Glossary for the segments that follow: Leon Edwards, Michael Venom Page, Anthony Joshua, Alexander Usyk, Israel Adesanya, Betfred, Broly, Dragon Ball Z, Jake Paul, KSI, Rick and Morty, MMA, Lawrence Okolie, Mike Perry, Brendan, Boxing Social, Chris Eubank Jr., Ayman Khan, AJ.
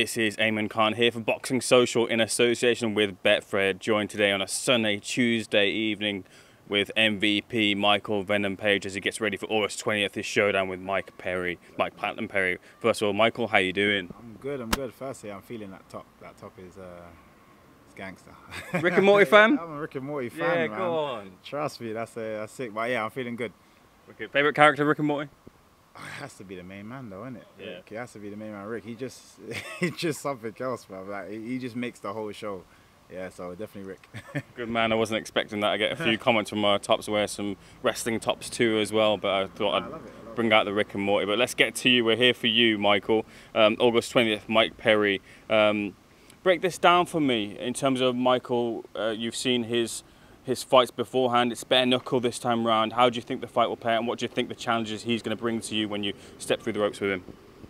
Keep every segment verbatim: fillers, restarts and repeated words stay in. This is Ayman Khan here from Boxing Social in association with Betfred, joined today on a sunny Tuesday evening with M V P Michael Venom Page as he gets ready for August twentieth, his showdown with Mike Perry, Mike Platinum Perry. First of all, Michael, how you doing? I'm good, I'm good. Firstly, I'm feeling that top. That top is uh, it's gangster. Rick and Morty fan? I'm a Rick and Morty fan, yeah, man. Go on. Trust me, that's, uh, that's sick. But yeah, I'm feeling good. Okay. Favourite character, Rick and Morty? It has to be the main man, though, isn't it? Yeah. Rick. It has to be the main man, Rick. He just, he's just something else, bro. Like he just makes the whole show. Yeah, so definitely Rick. Good man. I wasn't expecting that. I get a few comments from our tops where some wrestling tops too as well, but I thought yeah, I'd I bring it. out the Rick and Morty. But let's get to you. We're here for you, Michael. Um, August twentieth, Mike Perry. Um, break this down for me in terms of Michael. Uh, you've seen his. his fights beforehand. It's bare knuckle this time round. How do you think the fight will play out, and what do you think the challenges he's going to bring to you when you step through the ropes with him?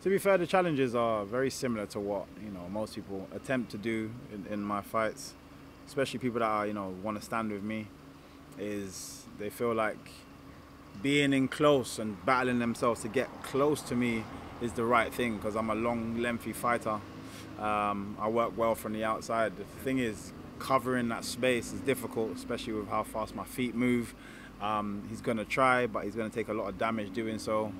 To be fair, the challenges are very similar to what you know most people attempt to do in, in my fights, especially people that are, you know want to stand with me. Is they feel like being in close and battling themselves to get close to me is the right thing because I'm a long, lengthy fighter. Um, I work well from the outside. The thing is, covering that space is difficult, especially with how fast my feet move. Um, he's going to try, but he's going to take a lot of damage doing so.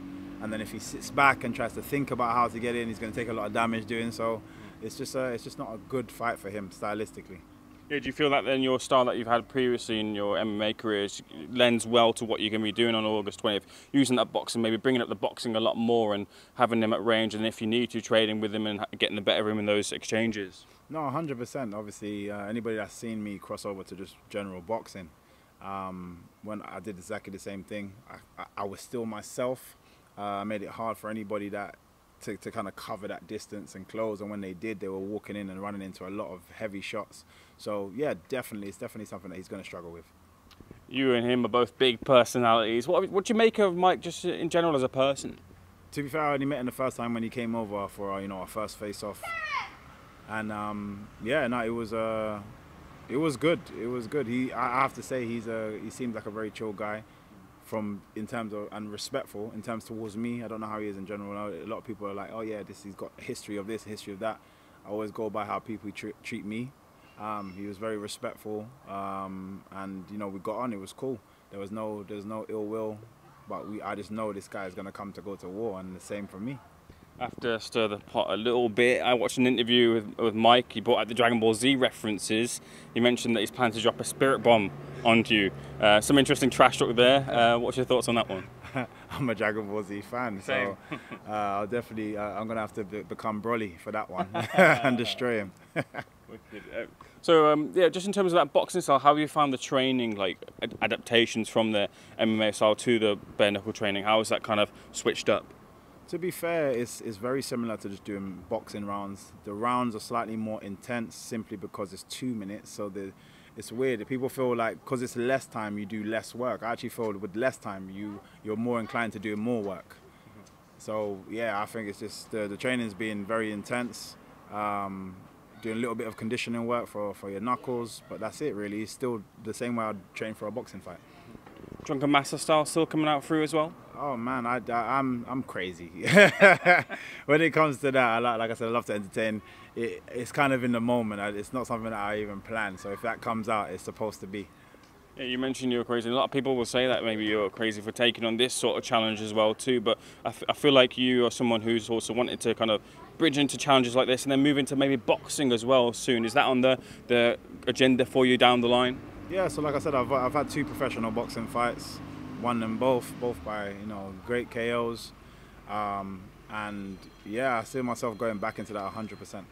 And then if he sits back and tries to think about how to get in, he's going to take a lot of damage doing so. It's just, a, it's just not a good fight for him stylistically. Yeah, do you feel that then your style that you've had previously in your M M A careers lends well to what you're going to be doing on August twentieth? Using that boxing, maybe bringing up the boxing a lot more and having them at range, and if you need to, trading with them and getting the better of them in those exchanges? No, one hundred percent. Obviously, uh, anybody that's seen me cross over to just general boxing, um, when I did exactly the same thing, I, I, I was still myself. Uh, I made it hard for anybody that To, to kind of cover that distance and close, and when they did, they were walking in and running into a lot of heavy shots. So yeah, definitely, it's definitely something that he's going to struggle with. You and him are both big personalities. What, what do you make of Mike just in general as a person? To be fair, I only met him the first time when he came over for our, you know our first face-off, and um, yeah, no, it was uh, it was good. It was good. He, I have to say, he's a he seems like a very chill guy. From in terms of and respectful in terms towards me. I don't know how he is in general. A lot of people are like, oh yeah, this he's got history of this, history of that. I always go by how people treat, treat me. Um, he was very respectful, um, and you know we got on. It was cool. There was no there's no ill will, but we I just know this guy is gonna come to go to war, and the same for me. After I stir the pot a little bit, I watched an interview with, with Mike. He brought out the Dragon Ball Z references. He mentioned that he's planning to drop a spirit bomb onto you. Uh, some interesting trash talk there. Uh, what's your thoughts on that one? I'm a Dragon Ball Z fan, Same. so uh, I'll definitely, uh, I'm going to have to be become Broly for that one and destroy him. So, um, yeah, just in terms of that boxing style, how have you found the training, like ad adaptations from the M M A style to the bare knuckle training? How is that kind of switched up? To be fair, it's, it's very similar to just doing boxing rounds. The rounds are slightly more intense simply because it's two minutes. So the, it's weird. People feel like because it's less time, you do less work. I actually feel with less time, you, you're more inclined to do more work. So, yeah, I think it's just the, the training's being very intense. Um, doing a little bit of conditioning work for, for your knuckles. But that's it, really. It's still the same way I'd train for a boxing fight. Drunken Master style still coming out through as well? Oh man, I, I, I'm, I'm crazy. When it comes to that, I like, like I said, I love to entertain. It, it's kind of in the moment. It's not something that I even plan. So if that comes out, it's supposed to be. Yeah, you mentioned you're crazy. A lot of people will say that maybe you're crazy for taking on this sort of challenge as well too. But I, f I feel like you are someone who's also wanted to kind of bridge into challenges like this and then move into maybe boxing as well soon. Is that on the, the agenda for you down the line? Yeah, so like I said, I've, I've had two professional boxing fights, won them both, both by, you know, great K Os. Um, and yeah, I see myself going back into that one hundred percent.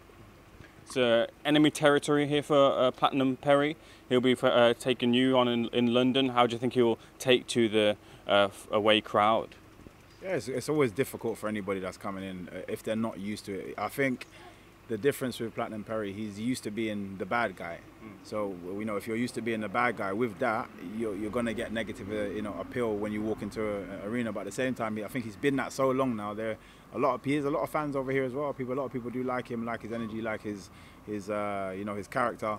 It's uh, enemy territory here for uh, Platinum Perry. He'll be uh, taking you on in, in London. How do you think he'll take to the uh, away crowd? Yeah, it's, it's always difficult for anybody that's coming in if they're not used to it. I think the difference with Platinum Perry, he's used to being the bad guy. So, you know, if you're used to being the bad guy, with that, you're, you're going to get negative, uh, you know, appeal when you walk into an arena. But at the same time, I think he's been that so long now. There, a lot of there's a lot of fans over here as well. People, a lot of people do like him, like his energy, like his, his, uh, you know, his character.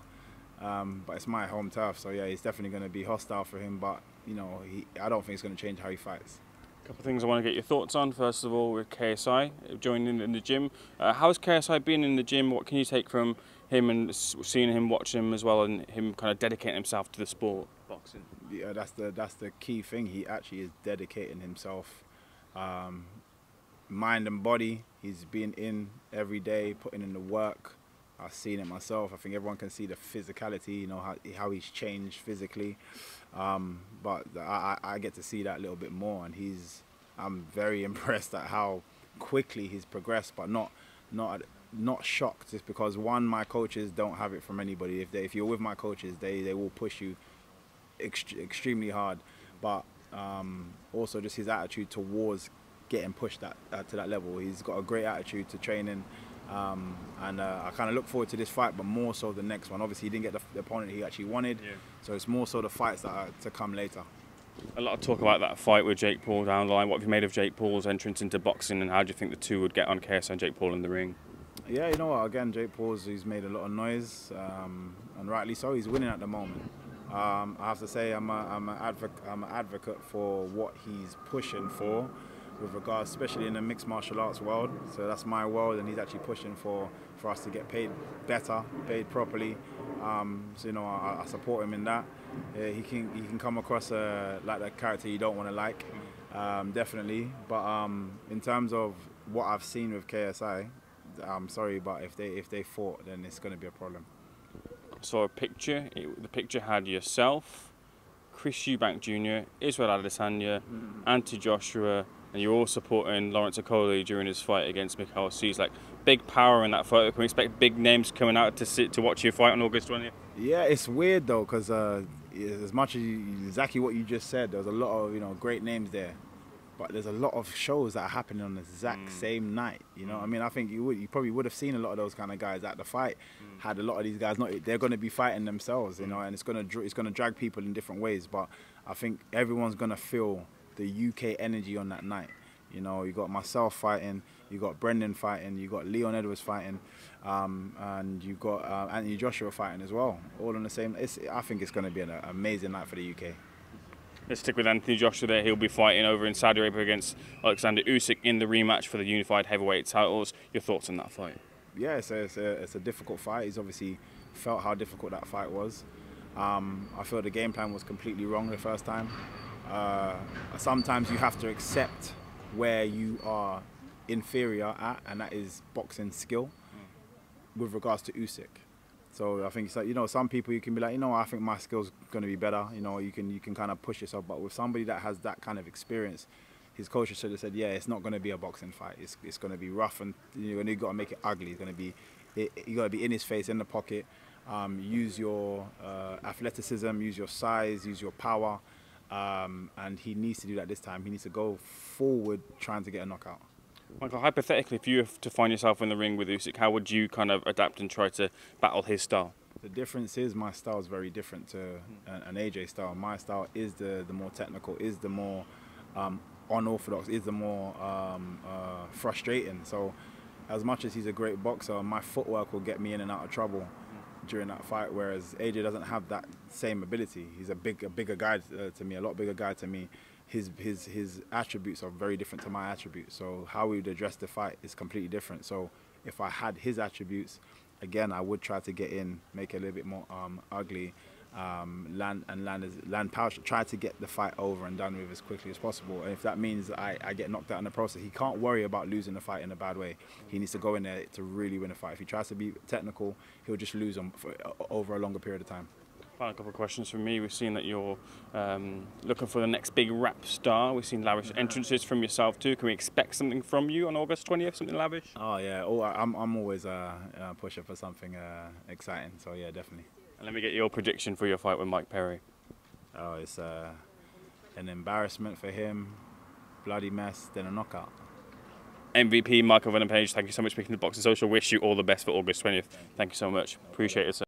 Um, but it's my home turf, so yeah, it's definitely going to be hostile for him. But you know, he, I don't think it's going to change how he fights. A couple of things I want to get your thoughts on. First of all, with K S I joining in the gym, uh, how's K S I been in the gym? What can you take from him and seeing him, watching him as well, and him kind of dedicating himself to the sport, boxing? Yeah, that's the that's the key thing. He actually is dedicating himself, um, mind and body. He's been in every day, putting in the work. I've seen it myself. I think everyone can see the physicality, you know, how, how he's changed physically. Um, but I, I get to see that a little bit more, and he's, I'm very impressed at how quickly he's progressed, but not, not, not shocked. It's because, one, my coaches don't have it from anybody. If they, if you're with my coaches, they, they will push you ext extremely hard. But um, also just his attitude towards getting pushed that, uh, to that level. He's got a great attitude to training. Um, and uh, I kind of look forward to this fight, but more so the next one. Obviously, he didn't get the, the opponent he actually wanted, yeah. So it's more so the fights that are to come later. A lot of talk about that fight with Jake Paul down the line. What have you made of Jake Paul's entrance into boxing, and how do you think the two would get on, K S I and Jake Paul, in the ring? Yeah, you know what, again, Jake Paul's, he's made a lot of noise, um, and rightly so. He's winning at the moment. Um, I have to say I'm, a, I'm, a advoc- I'm an advocate for what he's pushing for, with regards, especially in the mixed martial arts world. So that's my world, and he's actually pushing for, for us to get paid better, paid properly. Um, so, you know, I, I support him in that. Yeah, he can he can come across uh, like a character you don't want to like, um, definitely. But um, in terms of what I've seen with K S I, I'm sorry, but if they, if they fought, then it's going to be a problem. I saw a picture. It, the picture had yourself, Chris Eubank Junior, Israel Adesanya, mm-hmm. Anthony Joshua, and you're all supporting Lawrence Okolie during his fight against Michael Venom. Like, big power in that photo. Can we expect big names coming out to sit to watch your fight on August twentieth? Yeah, it's weird though, because uh, as much as you, exactly what you just said, there's a lot of, you know, great names there, but there's a lot of shows that are happening on the exact mm. same night. You know, mm. I mean, I think you would, you probably would have seen a lot of those kind of guys at the fight. Mm. Had a lot of these guys not, they're going to be fighting themselves, you mm. know, and it's going to it's going to drag people in different ways. But I think everyone's going to feel the U K energy on that night. You know, you got myself fighting, you got Brendan fighting, you got Leon Edwards fighting, um, and you got uh, Anthony Joshua fighting as well. All on the same. It's, I think it's going to be an amazing night for the U K. Let's stick with Anthony Joshua there. He'll be fighting over in Saudi Arabia against Alexander Usyk in the rematch for the unified heavyweight titles. Your thoughts on that fight? Yeah, it's a, it's a, it's a difficult fight. He's obviously felt how difficult that fight was. Um, I feel the game plan was completely wrong the first time. Uh, sometimes you have to accept where you are inferior at, and that is boxing skill with regards to Usyk. So I think it's like, you know, some people you can be like, you know, I think my skill's going to be better. You know, you can, you can kind of push yourself. But with somebody that has that kind of experience, his coach should have said, yeah, it's not going to be a boxing fight. It's, it's going to be rough, and you've got to make it ugly. It's going to be, it, you got to be in his face, in the pocket. Um, use your uh, athleticism, use your size, use your power. Um, and he needs to do that this time. He needs to go forward trying to get a knockout. Michael, hypothetically, if you were to find yourself in the ring with Usyk, how would you kind of adapt and try to battle his style? The difference is my style is very different to an A J style. My style is the, the more technical, is the more um, unorthodox, is the more um, uh, frustrating. So as much as he's a great boxer, my footwork will get me in and out of trouble during that fight, whereas A J doesn't have that same ability. He's a big, a bigger guy uh, to me, a lot bigger guy to me. His, his, his attributes are very different to my attributes. So how we would address the fight is completely different. So if I had his attributes, again, I would try to get in, make it a little bit more um, ugly, um, land and land, as, land power, try to get the fight over and done with as quickly as possible. And if that means I, I get knocked out in the process, he can't worry about losing the fight in a bad way. He needs to go in there to really win the fight. If he tries to be technical, he'll just lose on for, over a longer period of time. Final couple of questions from me. We've seen that you're um, looking for the next big rap star. We've seen lavish entrances from yourself too. Can we expect something from you on August twentieth, something lavish? Oh yeah, oh, I'm, I'm always uh, uh, pushing for something uh, exciting, so yeah, definitely. And let me get your prediction for your fight with Mike Perry. Oh, it's uh, an embarrassment for him, bloody mess, then a knockout. M V P Michael Venom Page, thank you so much for speaking to Boxing Social. Wish you all the best for August twentieth. Thank you so much. Appreciate it, sir.